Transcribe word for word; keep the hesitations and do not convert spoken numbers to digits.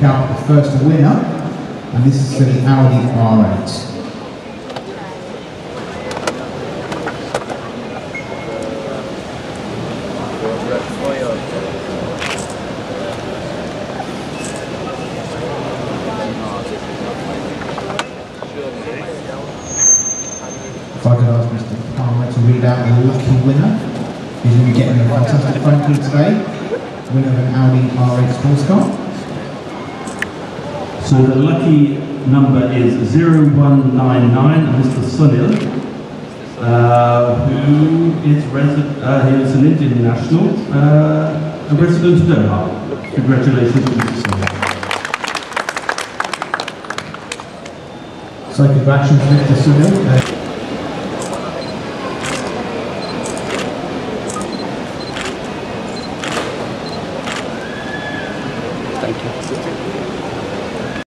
pick out the first winner, and this is for the Audi R eight. If I could ask Mister Palmer to read out the lucky winner, he's going to be getting a fantastic phone call today, winner of an Audi R eight sports car. So the lucky number is zero one nine nine, Mister Sunil, uh, who is resident, uh, he is an Indian national, uh, a resident of Doha. Congratulations to Mister Sunil. So congratulations to Mister Sunil. Uh, Thank you.